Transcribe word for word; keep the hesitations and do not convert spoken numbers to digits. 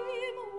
him